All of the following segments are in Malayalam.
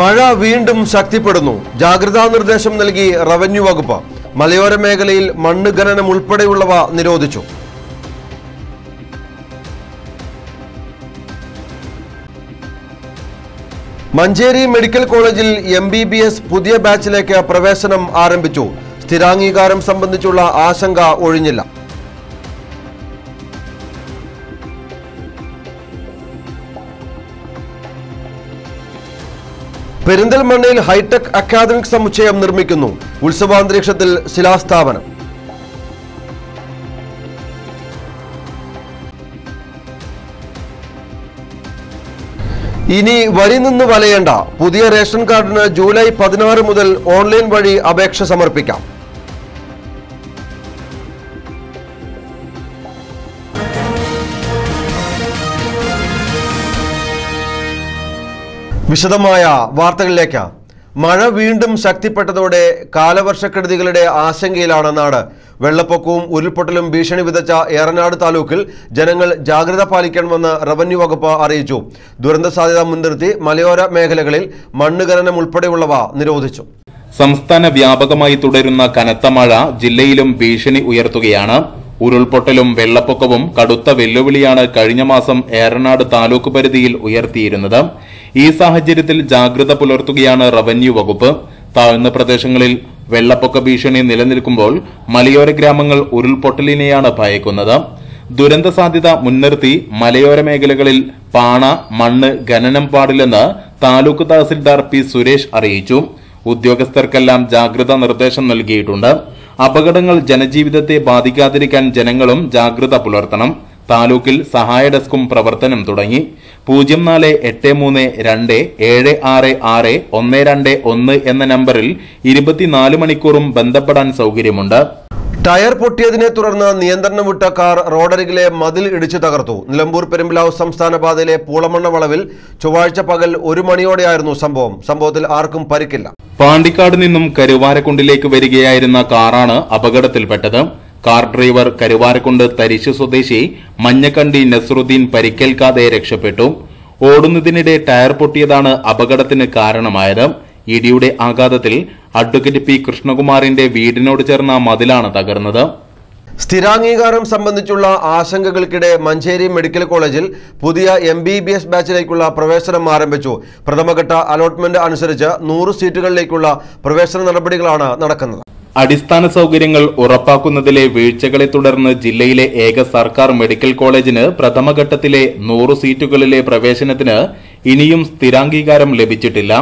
മഴ വീണ്ടും ശക്തിപ്പെടുന്നു. ജാഗ്രതാ നിർദ്ദേശം നൽകി റവന്യൂ വകുപ്പ്. മലയോര മേഖലയിൽ മണ്ണ് ഖനനം ഉൾപ്പെടെയുള്ളവ നിരോധിച്ചു. മഞ്ചേരി മെഡിക്കൽ കോളേജിൽ MBBS പുതിയ ബാച്ചിലേക്ക് പ്രവേശനം ആരംഭിച്ചു. സ്ഥിരാംഗീകാരം സംബന്ധിച്ചുള്ള ആശങ്ക ഒഴിഞ്ഞില്ല. പെരിന്തൽമണ്ണയിൽ ഹൈടെക് അക്കാദമിക് സമുച്ചയം നിർമ്മിക്കുന്നു. ഉത്സവാന്തരീക്ഷത്തിൽ ശിലാസ്ഥാപനം. ഇനി വരി നിന്ന് വലയേണ്ട. പുതിയ റേഷൻ കാർഡിന് ജൂലൈ 16 മുതൽ ഓൺലൈൻ വഴി അപേക്ഷ സമർപ്പിക്കാം. വിശദമായ വാർത്തകളിലേക്ക്. മഴ വീണ്ടും ശക്തിപ്പെട്ടതോടെ കാലവർഷക്കെടുതികളുടെ ആശങ്കയിലാണ് നാട്. വെള്ളപ്പൊക്കവും ഉരുൾപൊട്ടലും ഭീഷണി വിതച്ച ഏറനാട് താലൂക്കിൽ ജനങ്ങൾ ജാഗ്രത പാലിക്കണമെന്ന് റവന്യൂ വകുപ്പ് അറിയിച്ചു. ദുരന്ത സാധ്യത മുൻനിർത്തി മലയോര മേഖലകളിൽ മണ്ണ് ഖനനം ഉൾപ്പെടെയുള്ളവ നിരോധിച്ചു. സംസ്ഥാന വ്യാപകമായി തുടരുന്ന കനത്ത മഴ ജില്ലയിലും ഭീഷണി ഉയർത്തുകയാണ്. ഉരുൾപൊട്ടലും വെള്ളപ്പൊക്കവും കടുത്ത വെല്ലുവിളിയാണ് കഴിഞ്ഞ മാസം ഏറനാട് താലൂക്ക് പരിധിയിൽ ഉയർത്തിയിരുന്നത്. ഈ സാഹചര്യത്തിൽ ജാഗ്രത പുലർത്തുകയാണ് റവന്യൂ വകുപ്പ്. താഴ്ന്ന പ്രദേശങ്ങളിൽ വെള്ളപ്പൊക്ക ഭീഷണി നിലനിൽക്കുമ്പോൾ മലയോര ഗ്രാമങ്ങൾ ഉരുൾപൊട്ടലിനെയാണ് ഭയക്കുന്നത്. ദുരന്ത സാധ്യത മുൻനിർത്തി മലയോര മേഖലകളിൽ പാണ, മണ്ണ് ഖനനം പാടില്ലെന്ന് താലൂക്ക് തഹസിൽദാർ P. സുരേഷ് അറിയിച്ചു. ഉദ്യോഗസ്ഥർക്കെല്ലാം ജാഗ്രതാ നിർദ്ദേശം നൽകിയിട്ടുണ്ട്. അപകടങ്ങൾ ജനജീവിതത്തെ ബാധിക്കാതിരിക്കാൻ ജനങ്ങളും ജാഗ്രത പുലർത്തണം. താലൂക്കിൽ സഹായ ഡെസ്കും പ്രവർത്തനം തുടങ്ങി. 04832766 121 എന്ന നമ്പറിൽ 24 മണിക്കൂറും ബന്ധപ്പെടാൻ സൗകര്യമുണ്ട്. ടയർ പൊട്ടിയതിനെ തുടർന്ന് നിയന്ത്രണം വിട്ട കാർ റോഡരികിലെ മതിൽ ഇടിച്ചു തകർത്തു. നിലമ്പൂർ പെരുമ്പിലാവ് സംസ്ഥാന പാതയിലെ പൂളമണ്ണ വളവിൽ ചൊവ്വാഴ്ച പകൽ 1 മണിയോടെയായിരുന്നു സംഭവം. സംഭവത്തിൽ ആർക്കും പരിക്കില്ല. പാണ്ടിക്കാട് നിന്നും കരുവാരക്കുണ്ടിലേക്ക് വരികയായിരുന്ന കാറാണ് അപകടത്തിൽപ്പെട്ടത്. കാർ ഡ്രൈവർ കരുവാരക്കുണ്ട് തരിശു സ്വദേശി മഞ്ഞക്കണ്ടി നസറുദ്ദീൻ പരിക്കേൽക്കാതെ രക്ഷപ്പെട്ടു. ഓടുന്നതിനിടെ ടയർ പൊട്ടിയതാണ് അപകടത്തിന് കാരണമായത്. ഇടിയുടെ ആഘാതത്തിൽ അഡ്വക്കേറ്റ് P. കൃഷ്ണകുമാറിന്റെ വീടിനോട് ചേർന്ന മതിലാണ് തകർന്നത്. സ്ഥിരാംഗീകാരം സംബന്ധിച്ചുള്ള ആശങ്കകൾക്കിടെ മഞ്ചേരി മെഡിക്കൽ കോളേജിൽ പുതിയ MBBS ബാച്ചിലേക്കുള്ള പ്രവേശനം ആരംഭിച്ചു. പ്രഥമഘട്ട അലോട്ട്മെന്റ് അനുസരിച്ച് 100 സീറ്റുകളിലേക്കുള്ള പ്രവേശന നടപടികളാണ് നടക്കുന്നത്. അടിസ്ഥാന സൗകര്യങ്ങൾ ഉറപ്പാക്കുന്നതിലെ വീഴ്ചകളെ തുടർന്ന് ജില്ലയിലെ ഏക സർക്കാർ മെഡിക്കൽ കോളേജിന് പ്രഥമഘട്ടത്തിലെ 100 സീറ്റുകളിലെ പ്രവേശനത്തിന് ഇനിയും സ്ഥിരാംഗീകാരം ലഭിച്ചിട്ടില്ല.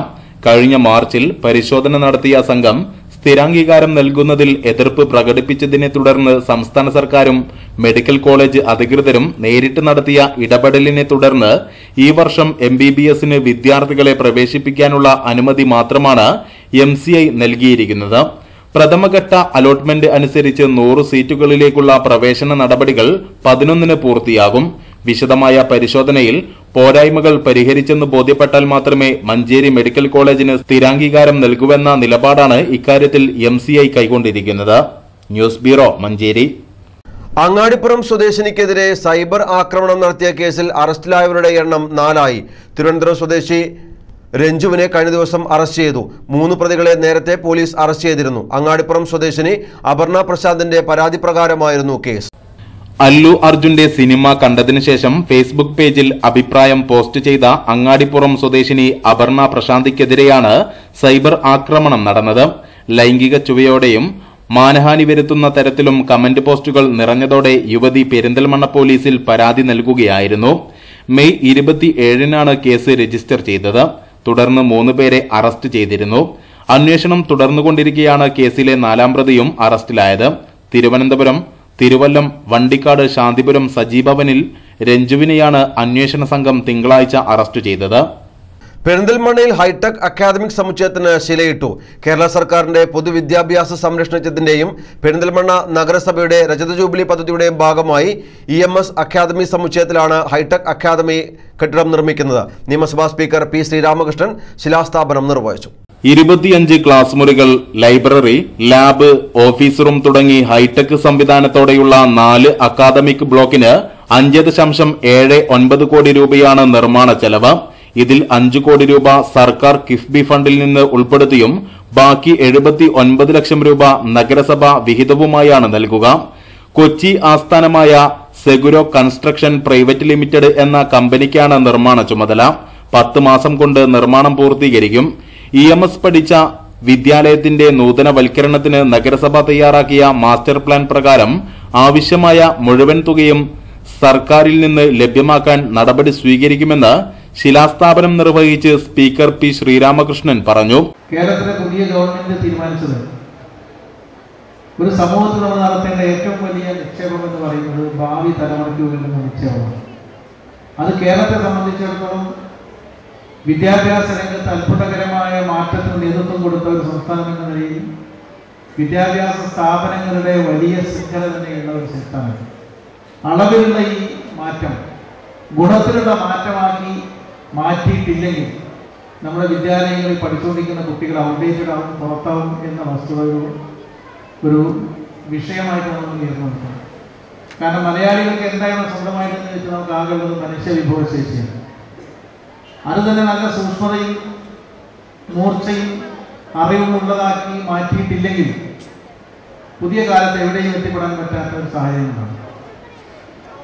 കഴിഞ്ഞ മാർച്ചിൽ പരിശോധന നടത്തിയ സംഘം സ്ഥിരാംഗീകാരം നൽകുന്നതിൽ എതിർപ്പ് പ്രകടിപ്പിച്ചതിനെ തുടർന്ന് സംസ്ഥാന സർക്കാരും മെഡിക്കൽ കോളേജ് അധികൃതരും നേരിട്ട് നടത്തിയ ഇടപെടലിനെ തുടർന്ന് ഈ വർഷം MBBSന് വിദ്യാർത്ഥികളെ പ്രവേശിപ്പിക്കാനുള്ള അനുമതി മാത്രമാണ് MCI നൽകിയിരിക്കുന്നത്. പ്രഥമഘട്ട അലോട്ട്മെന്റ് അനുസരിച്ച് 100 സീറ്റുകളിലേക്കുള്ള പ്രവേശന നടപടികൾ 11-ന് പൂർത്തിയാകും. വിശദമായ പരിശോധനയിൽ പോരായ്മകൾ പരിഹരിച്ചെന്ന് ബോധ്യപ്പെട്ടാൽ മാത്രമേ മഞ്ചേരി മെഡിക്കൽ കോളേജിന് സ്ഥിരാംഗീകാരം നൽകുവെന്ന നിലപാടാണ് ഇക്കാര്യത്തിൽ MCI കൈക്കൊണ്ടിരിക്കുന്നത്. News bureau, Manjeri. അങ്ങാടിപ്പുറം സ്വദേശിനിക്കെതിരെ സൈബർ ആക്രമണം നടത്തിയ കേസിൽ അറസ്റ്റിലായവരുടെ എണ്ണം 4ആയി. തിരുവനന്തപുരം സ്വദേശി രഞ്ജുവിനെ കഴിഞ്ഞ ദിവസം അറസ്റ്റ് ചെയ്തു. 3 പ്രതികളെ നേരത്തെ പോലീസ് അറസ്റ്റ് ചെയ്തിരുന്നു. അങ്ങാടിപ്പുറം സ്വദേശിനി അപർണ പ്രശാന്തിന്റെ പരാതി പ്രകാരമായിരുന്നു കേസ്. അല്ലു അർജുന്റെ സിനിമ കണ്ടതിനു ശേഷം ഫേസ്ബുക്ക് പേജിൽ അഭിപ്രായം പോസ്റ്റ് ചെയ്ത അങ്ങാടിപ്പുറം സ്വദേശിനി അപർണ പ്രശാന്തിക്കെതിരെയാണ് സൈബർ ആക്രമണം നടന്നത്. ലൈംഗിക ചുവയോടെയും മാനഹാനി വരുത്തുന്ന തരത്തിലും കമന്റ് പോസ്റ്റുകൾ നിറഞ്ഞതോടെ യുവതി പെരിന്തൽമണ്ണ പോലീസിൽ പരാതി നൽകുകയായിരുന്നു. മെയ് 27-നാണ് കേസ് രജിസ്റ്റർ ചെയ്തത്. തുടർന്ന് 3 പേരെ അറസ്റ്റ് ചെയ്തിരുന്നു. അന്വേഷണം തുടർന്നുകൊണ്ടിരിക്കെയാണ് കേസിലെ 4ആം പ്രതിയും അറസ്റ്റിലായത്. തിരുവനന്തപുരം, തിരുവല്ലം, വണ്ടിക്കാട്, ശാന്തിപുരം സജീഭവനിൽ രഞ്ജുവിനെയാണ് അന്വേഷണ സംഘം തിങ്കളാഴ്ച അറസ്റ്റ് ചെയ്തത്. പെരിന്തൽമണ്ണയിൽ ഹൈടെക് അക്കാദമിക് സമുച്ചയത്തിന് ശിലയിട്ടു. കേരള സർക്കാരിന്റെ പൊതുവിദ്യാഭ്യാസ സംരക്ഷണത്തിന്റെയും പെരിന്തൽമണ്ണ നഗരസഭയുടെ രജത ജൂബിലി പദ്ധതിയുടെയും ഭാഗമായി EMS അക്കാദമി സമുച്ചയത്തിലാണ് ഹൈടെക് അക്കാദമി കെട്ടിടം നിർമ്മിക്കുന്നത്. നിയമസഭാ സ്പീക്കർ P. ശ്രീരാമകൃഷ്ണൻ ശിലാസ്ഥാപനം നിർവഹിച്ചു. 25 ക്ലാസ് മുറികൾ, ലൈബ്രറി, ലാബ്, ഓഫീസ് റൂം തുടങ്ങി ഹൈടെക് സംവിധാനത്തോടെയുള്ള 4 അക്കാദമിക് ബ്ലോക്കിന് 5.79 കോടി രൂപയാണ് നിർമ്മാണ ചെലവ്. ഇതിൽ 5 കോടി രൂപ സർക്കാർ കിഫ്ബി ഫണ്ടിൽ നിന്ന് ഉൾപ്പെടുത്തിയും ബാക്കി 79 ലക്ഷം രൂപ നഗരസഭ വിഹിതവുമായാണ് നൽകുക. കൊച്ചി ആസ്ഥാനമായ സെഗുരോ കൺസ്ട്രക്ഷൻ പ്രൈവറ്റ് ലിമിറ്റഡ് എന്ന കമ്പനിക്കാണ് നിർമ്മാണ ചുമതല. 10 മാസം കൊണ്ട് നിർമ്മാണം പൂർത്തീകരിക്കും. EMS പഠിച്ച വിദ്യാലയത്തിന്റെ നൂതനവൽക്കരണത്തിന് നഗരസഭ തയ്യാറാക്കിയ മാസ്റ്റർ പ്ലാൻ പ്രകാരം ആവശ്യമായ മുഴുവൻ തുകയും സർക്കാരിൽ നിന്ന് ലഭ്യമാക്കാൻ നടപടി സ്വീകരിക്കുമെന്ന് ശിലാസ്ഥാപനം നിർവഹിച്ച് സ്പീക്കർ P. ശ്രീരാമകൃഷ്ണൻ പറഞ്ഞു. കേരളത്തിലെ പുതിയ ഗവൺമെന്റ് തീരുമാനിച്ചത് ഒരു സമൂഹത്തിൽ നമ്മൾ നടത്തേണ്ട ഏറ്റവും വലിയ നിക്ഷേപം എന്ന് പറയുന്നത് ഭാവി തലമുറയ്ക്ക് വേണ്ടുന്ന നിക്ഷേപമാണ്. അത് കേരളത്തെ സംബന്ധിച്ചിടത്തോളം വിദ്യാഭ്യാസ രംഗത്ത് അത്ഭുതകരമായ മാറ്റത്തിന് നേതൃത്വം കൊടുത്ത ഒരു സംസ്ഥാനം എന്ന നിലയിൽ വിദ്യാഭ്യാസ സ്ഥാപനങ്ങളുടെ വലിയ ശൃംഖല തന്നെയുള്ള ഒരു സംസ്ഥാനം. അളവിലുള്ള ഈ മാറ്റം ഗുണത്തിലുള്ള മാറ്റമാക്കി മാറ്റിയിട്ടില്ലെങ്കിൽ നമ്മുടെ വിദ്യാലയങ്ങളിൽ പഠിച്ചുകൊണ്ടിരിക്കുന്ന കുട്ടികൾ ഔട്ട്ഡേറ്റഡ് ആവും, പുറത്താവും എന്ന വസ്തുതകൾ ഒരു വിഷയമായിട്ട് നമ്മൾ നേരിടുന്നുണ്ട്. കാരണം മലയാളികൾക്ക് എന്താണ് സ്വന്തമായിട്ടെന്ന് ചോദിച്ചാൽ നമുക്ക് ആകെയുള്ളത് മനുഷ്യവിഭവശേഷിയാണ്. അത് തന്നെ നല്ല സൂക്ഷ്മതയും മൂർച്ചയും അറിവുമുള്ളതാക്കി മാറ്റിയിട്ടില്ലെങ്കിൽ പുതിയ കാലത്ത് എവിടെയും എത്തിപ്പെടാൻ പറ്റാത്ത ഒരു സാഹചര്യമാണ്.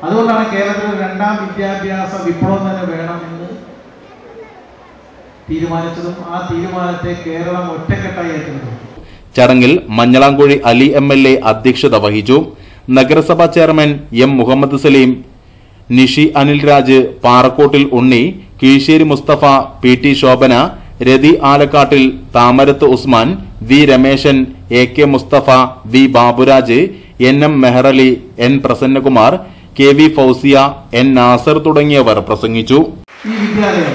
അതുകൊണ്ടാണ് കേരളത്തിൽ രണ്ടാം വിദ്യാഭ്യാസ വിപ്ലവം തന്നെ വേണമെന്ന് തീരുമാനിച്ചതും ആ തീരുമാനത്തെ കേരളം ഒറ്റക്കെട്ടായി ഏറ്റെടുത്തതും. ചടങ്ങിൽ മഞ്ഞളാംകുഴി അലി MLA അധ്യക്ഷത വഹിച്ചു. നഗരസഭാ chairman M. Muhammad Saleem, Nishi Anil Raj, Parakkottil Unni, Kizhisseri Musthafa, PT Shobhana, Rathi Alakkattil, Thamarath Usman, V. Rameshan, AK Musthafa, V. Baburaj, NM Meharali, N. Prasannakumar, KV Fousiya, N. Nasar തുടങ്ങിയവർ പ്രസംഗിച്ചു. ഈ വിദ്യാലയം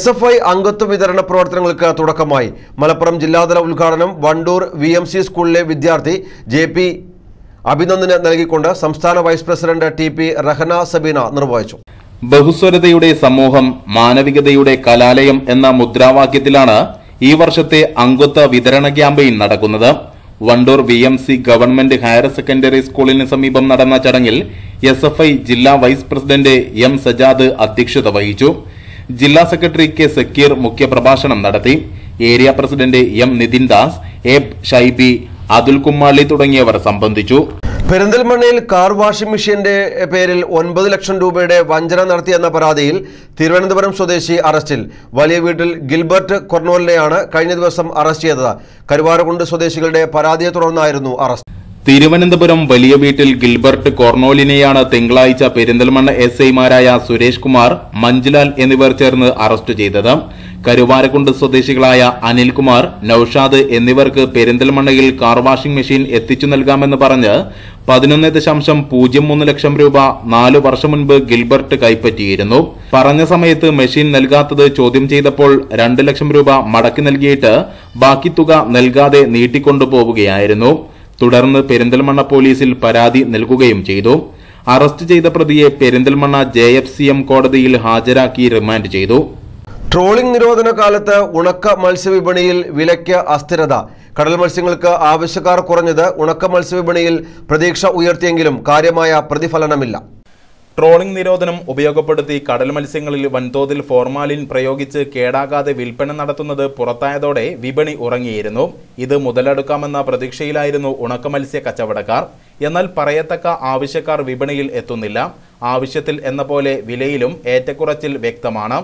SFI അംഗത്വ വിതരണ പ്രവർത്തനങ്ങൾക്ക് തുടക്കമായി. മലപ്പുറം ജില്ലാതല ഉദ്ഘാടനം വണ്ടൂർ VMC സ്കൂളിലെ വിദ്യാർത്ഥി JP അഭിനന്ദന് നൽകിക്കൊണ്ട് സംസ്ഥാന vice president TP Rahana Sabeena നിർവഹിച്ചു. ബഹുസ്വരതയുടെ സമൂഹം, മാനവികതയുടെ കലാലയം എന്ന മുദ്രാവാക്യത്തിലാണ് ഈ വർഷത്തെ അംഗത്വ വിതരണ ക്യാമ്പയിൻ നടക്കുന്നത്. Wandoor VMC government higher secondary സ്കൂളിന് സമീപം നടന്ന ചടങ്ങിൽ SFI ജില്ലാ വൈസ് പ്രസിഡന്റ് M. സജാദ് അധ്യക്ഷത വഹിച്ചു. ജില്ലാ സെക്രട്ടറി K. സക്കീർ മുഖ്യപ്രഭാഷണം നടത്തി. Area president M. Nithin Das, A. Shaibi, Athul Kummali തുടങ്ങിയവർ സംബന്ധിച്ചു. പെരിന്തൽമണ്ണയിൽ കാർ വാഷിംഗ് മെഷീന്റെ പേരിൽ 9 ലക്ഷം രൂപയുടെ വഞ്ചന നടത്തിയെന്ന പരാതിയിൽ തിരുവനന്തപുരം സ്വദേശി അറസ്റ്റിൽ. വലിയ വീട്ടിൽ ഗിൽബർട്ട് കൊർണോലിനെയാണ് കഴിഞ്ഞ ദിവസം അറസ്റ്റ് ചെയ്തത്. കരുവാരകുണ്ട് സ്വദേശികളുടെ പരാതിയെ തുടർന്നായിരുന്നു അറസ്റ്റ്. തിരുവനന്തപുരം വലിയ വീട്ടിൽ ഗിൽബർട്ട് കൊർണോലിനെയാണ് തിങ്കളാഴ്ച പെരിന്തൽമണ്ണ SI മാരായ സുരേഷ് കുമാർ, മഞ്ജുലാൽ എന്നിവർ ചേർന്ന് അറസ്റ്റ് ചെയ്തത്. കരുവാരക്കുണ്ട് സ്വദേശികളായ അനിൽകുമാർ, നൌഷാദ് എന്നിവർക്ക് പെരിന്തൽമണ്ണയിൽ കാർ വാഷിംഗ് മെഷീൻ എത്തിച്ചു നൽകാമെന്ന് പറഞ്ഞ് 11.03 ലക്ഷം രൂപ 4 വർഷം മുൻപ് ഗിൽബർട്ട് കൈപ്പറ്റിയിരുന്നു. പറഞ്ഞ സമയത്ത് മെഷീൻ നൽകാത്തത് ചോദ്യം ചെയ്തപ്പോൾ 2 ലക്ഷം രൂപ മടക്കി നൽകിയിട്ട് ബാക്കി തുക നൽകാതെ നീട്ടിക്കൊണ്ടുപോവുകയായിരുന്നു. തുടർന്ന് പെരിന്തൽമണ്ണ പോലീസിൽ പരാതി നൽകുകയും ചെയ്തു. അറസ്റ്റ് ചെയ്ത പ്രതിയെ പെരിന്തൽമണ്ണ JFCM കോടതിയിൽ ഹാജരാക്കി റിമാൻഡ് ചെയ്തു. ട്രോളിംഗ് നിരോധന കാലത്ത് ഉണക്ക മത്സ്യവിപണിയിൽ വിലയ്ക്ക് അസ്ഥിരത. കടൽ മത്സ്യങ്ങൾക്ക് ആവശ്യക്കാർ കുറഞ്ഞത് ഉണക്ക മത്സ്യവിപണിയിൽ പ്രതീക്ഷ ഉയർത്തിയെങ്കിലും കാര്യമായ പ്രതിഫലനമില്ല. ട്രോളിംഗ് നിരോധനം ഉപയോഗപ്പെടുത്തി കടൽ മത്സ്യങ്ങളിൽ വൻതോതിൽ ഫോർമാലിൻ പ്രയോഗിച്ച് കേടാകാതെ വിൽപ്പന നടത്തുന്നത് പുറത്തായതോടെ വിപണി ഉറങ്ങിയിരുന്നു. ഇത് മുതലെടുക്കാമെന്ന പ്രതീക്ഷയിലായിരുന്നു ഉണക്ക മത്സ്യ കച്ചവടക്കാർ. എന്നാൽ പറയത്തക്ക ആവശ്യക്കാർ വിപണിയിൽ എത്തുന്നില്ല. ആവശ്യത്തിൽ എന്ന പോലെ വിലയിലും ഏറ്റക്കുറച്ചിൽ വ്യക്തമാണ്.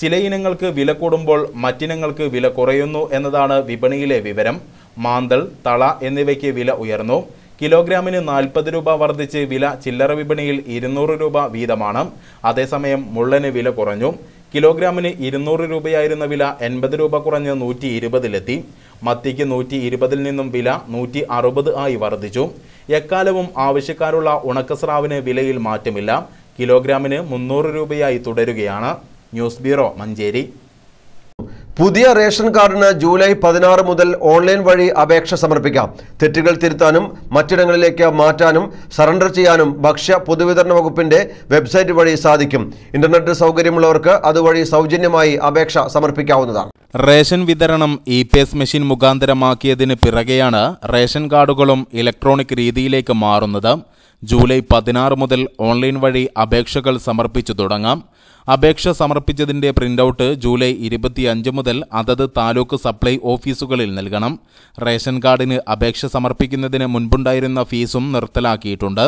ചില ഇനങ്ങൾക്ക് വില കൂടുമ്പോൾ മറ്റിനങ്ങൾക്ക് വില കുറയുന്നു എന്നതാണ് വിപണിയിലെ വിവരം. മാന്തൽ, തള എന്നിവയ്ക്ക് വില ഉയർന്നു. കിലോഗ്രാമിന് 40 രൂപ വർദ്ധിച്ച് വില ചില്ലറ വിപണിയിൽ 200 രൂപ വീതമാണ്. അതേസമയം മുള്ളന് വില കുറഞ്ഞു. കിലോഗ്രാമിന് 200 രൂപയായിരുന്ന വില 80 രൂപ കുറഞ്ഞ് 120 മത്തിക്ക് 120 നിന്നും വില 160 ആയി വർദ്ധിച്ചു. എക്കാലവും ആവശ്യക്കാരുള്ള ഉണക്കസ്രാവിന് വിലയിൽ മാറ്റമില്ല. കിലോഗ്രാമിന് 300 രൂപയായി തുടരുകയാണ്. News bureau Manjeri. പുതിയ റേഷൻ കാർഡിന് ജൂലൈ 16 മുതൽ ഓൺലൈൻ വഴി അപേക്ഷ സമർപ്പിക്കാം. തെറ്റുകൾ തിരുത്താനും മറ്റിടങ്ങളിലേക്ക് മാറ്റാനും സറണ്ടർ ചെയ്യാനും ഭക്ഷ്യ പൊതുവിതരണ വകുപ്പിന്റെ വെബ്സൈറ്റ് വഴി സാധിക്കും. ഇന്റർനെറ്റ് സൗകര്യമുള്ളവർക്ക് അതുവഴി സൗജന്യമായി അപേക്ഷ സമർപ്പിക്കാവുന്നതാണ്. റേഷൻ വിതരണം EPS മെഷീൻ മുഖാന്തരമാക്കിയതിന് പിറകെയാണ് റേഷൻ കാർഡുകളും ഇലക്ട്രോണിക് രീതിയിലേക്ക് മാറുന്നത്. ജൂലൈ 16 മുതൽ ഓൺലൈൻ വഴി അപേക്ഷകൾ സമർപ്പിച്ചു തുടങ്ങാം. അപേക്ഷ സമർപ്പിച്ചതിൻ്റെ പ്രിൻ്റൌട്ട് ജൂലൈ 25 മുതൽ അതത് താലൂക്ക് സപ്ലൈ ഓഫീസുകളിൽ നൽകണം. റേഷൻ കാർഡിന് അപേക്ഷ സമർപ്പിക്കുന്നതിന് മുൻപുണ്ടായിരുന്ന ഫീസും നിർത്തലാക്കിയിട്ടുണ്ട്.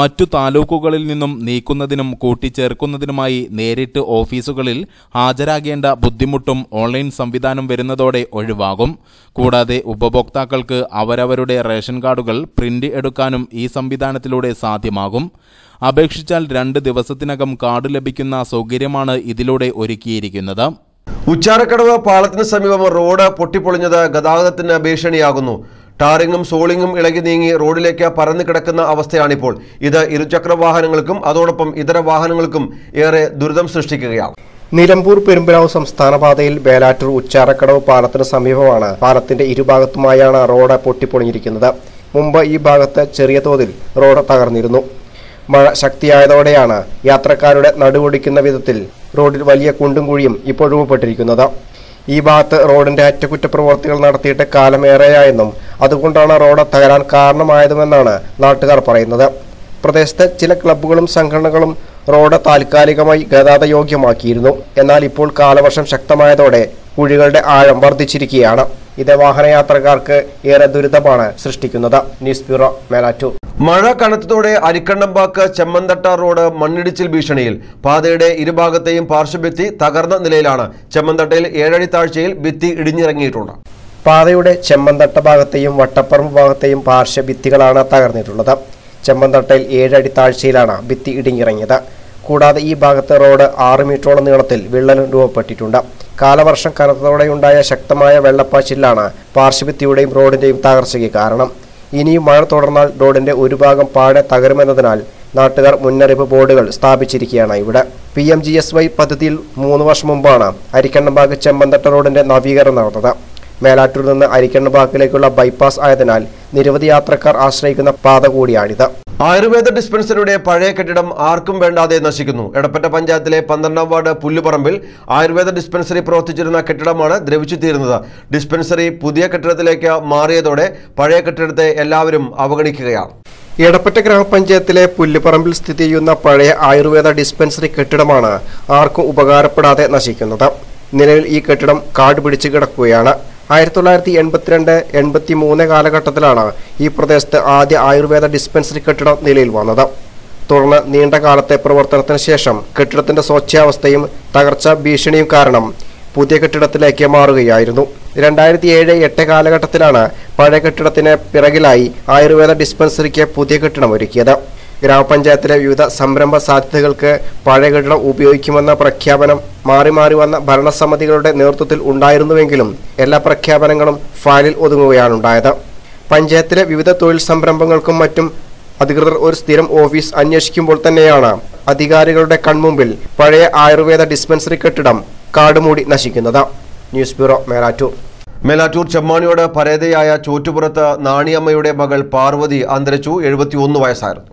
മറ്റു താലൂക്കുകളിൽ നിന്നും നീക്കുന്നതിനും കൂട്ടിച്ചേർക്കുന്നതിനുമായി നേരിട്ട് ഓഫീസുകളിൽ ഹാജരാകേണ്ട ബുദ്ധിമുട്ടും ഓൺലൈൻ സംവിധാനം വരുന്നതോടെ ഒഴിവാകും. കൂടാതെ ഉപഭോക്താക്കൾക്ക് അവരവരുടെ റേഷൻ കാർഡുകൾ പ്രിൻ്റ് എടുക്കാനും ഈ സംവിധാനത്തിലൂടെ സാധ്യമാകും. അപേക്ഷിച്ചാൽ 2 ദിവസത്തിനകം കാർഡ് ലഭിക്കുന്ന സൗകര്യമാണ് ഇതിലൂടെ ഒരുക്കിയിരിക്കുന്നത്. ഉച്ചാരക്കടവ് പാളത്തിന് സമീപം റോഡ് പൊട്ടിപ്പൊളിഞ്ഞത് ഗതാഗതത്തിന് ഭീഷണിയാകുന്നു. ടാറിങ്ങും സോളിങ്ങും ഇളകി നീങ്ങി റോഡിലേക്ക് പരന്നു കിടക്കുന്ന അവസ്ഥയാണിപ്പോൾ. ഇത് ഇരുചക്ര വാഹനങ്ങൾക്കും അതോടൊപ്പം ഇതര വാഹനങ്ങൾക്കും ഏറെ ദുരിതം സൃഷ്ടിക്കുകയാണ്. നിലമ്പൂർ പെരുമ്പലാവ് സംസ്ഥാന പാതയിൽ വേലാറ്റൂർ ഉച്ചാരക്കടവ് പാലത്തിന് സമീപമാണ് പാലത്തിന്റെ ഇരുഭാഗത്തുമായാണ് റോഡ് പൊട്ടിപ്പൊളിഞ്ഞിരിക്കുന്നത്. മുമ്പ് ഈ ഭാഗത്ത് ചെറിയ തോതിൽ റോഡ് തകർന്നിരുന്നു. മഴ ശക്തിയായതോടെയാണ് യാത്രക്കാരുടെ നടുവൊടിക്കുന്ന വിധത്തിൽ റോഡിൽ വലിയ കുണ്ടും കുഴിയും ഇപ്പോൾ രൂപപ്പെട്ടിരിക്കുന്നത്. ഈ ഭാഗത്ത് റോഡിന്റെ അറ്റകുറ്റപ്രവർത്തികൾ നടത്തിയിട്ട് കാലമേറെയായെന്നും അതുകൊണ്ടാണ് റോഡ് തകരാൻ കാരണമായതുമെന്നാണ് നാട്ടുകാർ പറയുന്നത്. പ്രദേശത്ത് ചില ക്ലബ്ബുകളും സംഘടനകളും റോഡ് താൽക്കാലികമായി ഗതാഗത യോഗ്യമാക്കിയിരുന്നു. എന്നാൽ ഇപ്പോൾ കാലവർഷം ശക്തമായതോടെ കുഴികളുടെ ആഴം വർദ്ധിച്ചിരിക്കുകയാണ്. ഇത് വാഹനയാത്രക്കാർക്ക് ഏറെ ദുരിതമാണ് സൃഷ്ടിക്കുന്നത്. News bureau Melattur. മഴ കനത്തതോടെ അരിക്കണ്ണമ്പാക്ക് ചെമ്മന്തട്ട റോഡ് മണ്ണിടിച്ചിൽ ഭീഷണിയിൽ. പാതയുടെ ഇരുഭാഗത്തെയും പാർശ്വഭിത്തി തകർന്ന നിലയിലാണ്. ചെമ്മന്തട്ടയിൽ 7 അടി താഴ്ചയിൽ ഭിത്തി ഇടിഞ്ഞിറങ്ങിയിട്ടുണ്ട്. പാതയുടെ ചെമ്മന്തട്ട ഭാഗത്തെയും വട്ടപ്പറമ്പ് ഭാഗത്തെയും പാർശ്വഭിത്തികളാണ് തകർന്നിട്ടുള്ളത്. ചെമ്മന്തട്ടയിൽ 7 അടി താഴ്ചയിലാണ് ഭിത്തി ഇടിഞ്ഞിറങ്ങിയത്. കൂടാതെ ഈ ഭാഗത്തെ റോഡ് 6 മീറ്ററോളം നീളത്തിൽ വിള്ളലും രൂപപ്പെട്ടിട്ടുണ്ട്. കാലവർഷം കനത്തതോടെയുണ്ടായ ശക്തമായ വെള്ളപ്പാച്ചിലാണ് പാർശ്വഭിത്തിയുടെയും റോഡിന്റെയും തകർച്ചയ്ക്ക് കാരണം. ഇനിയും മഴ തുടർന്നാൽ റോഡിന്റെ ഒരു ഭാഗം പാടെ തകരുമെന്നതിനാൽ നാട്ടുകാർ മുന്നറിയിപ്പ് ബോർഡുകൾ സ്ഥാപിച്ചിരിക്കുകയാണ്. ഇവിടെ PMGSY പദ്ധതിയിൽ 3 വർഷം മുമ്പാണ് അരിക്കണ്ണമ്പാക്ക് ചെമ്പന്തട്ട റോഡിന്റെ നവീകരണം നടന്നത്. മേലാറ്റൂരിൽ നിന്ന് അരിക്കണ്ണമ്പാക്കിലേക്കുള്ള ബൈപ്പാസ് ആയതിനാൽ നിരവധി യാത്രക്കാർ ആശ്രയിക്കുന്ന പാത കൂടിയാണിത്. ആയുർവേദ ഡിസ്പെൻസറിയുടെ പഴയ കെട്ടിടം ആർക്കും വേണ്ടാതെ നശിക്കുന്നു. എടപ്പറ്റ പഞ്ചായത്തിലെ 12-ാം വാർഡ് പുല്ലുപറമ്പിൽ ആയുർവേദ ഡിസ്പെൻസറി പ്രവർത്തിച്ചിരുന്ന കെട്ടിടമാണ് ദ്രവിച്ചു തീരുന്നത്. ഡിസ്പെൻസറി പുതിയ കെട്ടിടത്തിലേക്ക് മാറിയതോടെ പഴയ കെട്ടിടത്തെ എല്ലാവരും അവഗണിക്കുകയാണ്. എടപ്പറ്റ ഗ്രാമപഞ്ചായത്തിലെ പുല്ലുപറമ്പിൽ സ്ഥിതി ചെയ്യുന്ന പഴയ ആയുർവേദ ഡിസ്പെൻസറി കെട്ടിടമാണ് ആർക്കും ഉപകാരപ്പെടാതെ നശിക്കുന്നത്. നിലവിൽ ഈ കെട്ടിടം കാട് പിടിച്ചു കിടക്കുകയാണ്. 1982-83 കാലഘട്ടത്തിലാണ് ഈ പ്രദേശത്ത് ആദ്യ ആയുർവേദ ഡിസ്പെൻസറി കെട്ടിടം നിലയിൽ വന്നത്. തുടർന്ന് നീണ്ട കാലത്തെ പ്രവർത്തനത്തിന് ശേഷം കെട്ടിടത്തിന്റെ സ്വച്ഛാവസ്ഥയും തകർച്ചാ ഭീഷണിയും കാരണം പുതിയ കെട്ടിടത്തിലേക്ക് മാറുകയായിരുന്നു. 2007-08 കാലഘട്ടത്തിലാണ് പഴയ കെട്ടിടത്തിന് പിറകിലായി ആയുർവേദ ഡിസ്പെൻസറിക്ക് പുതിയ കെട്ടിടം ഒരുക്കിയത്. ഗ്രാമപഞ്ചായത്തിലെ വിവിധ സംരംഭ സാധ്യതകൾക്ക് പഴയ കെട്ടിടം ഉപയോഗിക്കുമെന്ന പ്രഖ്യാപനം മാറി വന്ന ഭരണസമിതികളുടെ നേതൃത്വത്തിൽ ഉണ്ടായിരുന്നുവെങ്കിലും എല്ലാ പ്രഖ്യാപനങ്ങളും ഫയലിൽ ഒതുങ്ങുകയാണുണ്ടായത്. പഞ്ചായത്തിലെ വിവിധ തൊഴിൽ സംരംഭങ്ങൾക്കും മറ്റും അധികൃതർ ഒരു സ്ഥിരം ഓഫീസ് അന്വേഷിക്കുമ്പോൾ തന്നെയാണ് അധികാരികളുടെ കൺമുമ്പിൽ പഴയ ആയുർവേദ ഡിസ്പെൻസറി കെട്ടിടം കാടുമൂടി നശിക്കുന്നത്. News bureau Melattur. മേലാറ്റൂർ ചെമ്മാണിയോട് പരേതയായ ചോറ്റുപുറത്ത് നാണിയമ്മയുടെ മകൾ പാർവതി അന്തരിച്ചു. 71 വയസ്സായിരുന്നു.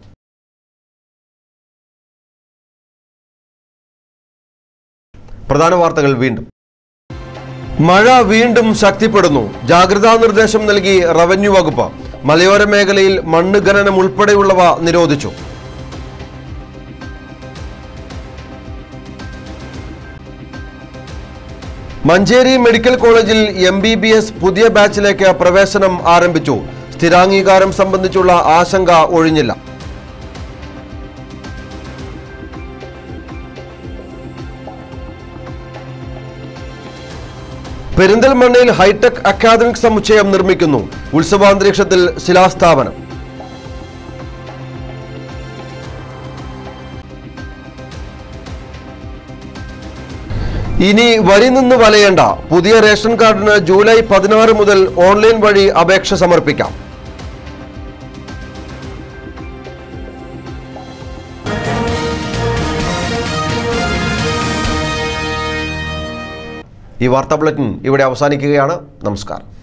പ്രധാന വാർത്തകൾ വീണ്ടും. മഴ വീണ്ടും ശക്തിപ്പെടുന്നു. ജാഗ്രതാ നിർദ്ദേശം നൽകി റവന്യൂ വകുപ്പ്. മലയോര മേഖലയിൽ മണ്ണ് ഖനനം ഉൾപ്പെടെയുള്ളവ നിരോധിച്ചു. മഞ്ചേരി മെഡിക്കൽ കോളേജിൽ MBBS പുതിയ ബാച്ചിലേക്ക് പ്രവേശനം ആരംഭിച്ചു. സ്ഥിരാംഗീകാരം സംബന്ധിച്ചുള്ള ആശങ്ക ഒഴിഞ്ഞില്ല. പെരിന്തൽമണ്ണയിൽ ഹൈടെക് അക്കാദമിക് സമുച്ചയം നിർമ്മിക്കുന്നു. ഉത്സവാന്തരീക്ഷത്തിൽ ശിലാസ്ഥാപനം. ഇനി വരി നിന്ന് വലയേണ്ട. പുതിയ റേഷൻ കാർഡിന് ജൂലൈ 16 മുതൽ ഓൺലൈൻ വഴി അപേക്ഷ സമർപ്പിക്കാം. ഈ വാർത്താ ബുള്ളറ്റിൻ ഇവിടെ അവസാനിക്കുകയാണ്. നമസ്കാരം.